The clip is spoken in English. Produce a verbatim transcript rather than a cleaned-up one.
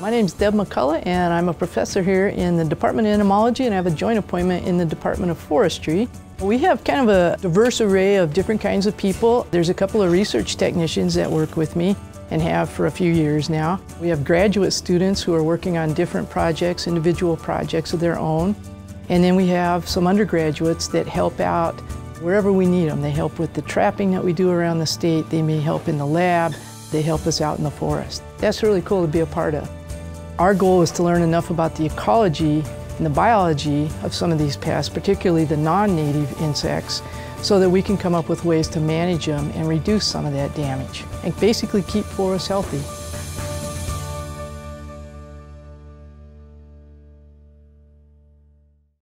My name is Deb McCullough, and I'm a professor here in the Department of Entomology, and I have a joint appointment in the Department of Forestry. We have kind of a diverse array of different kinds of people. There's a couple of research technicians that work with me and have for a few years now. We have graduate students who are working on different projects, individual projects of their own. And then we have some undergraduates that help out wherever we need them. They help with the trapping that we do around the state. They may help in the lab. They help us out in the forest. That's really cool to be a part of. Our goal is to learn enough about the ecology and the biology of some of these pests, particularly the non-native insects, so that we can come up with ways to manage them and reduce some of that damage and basically keep forests healthy.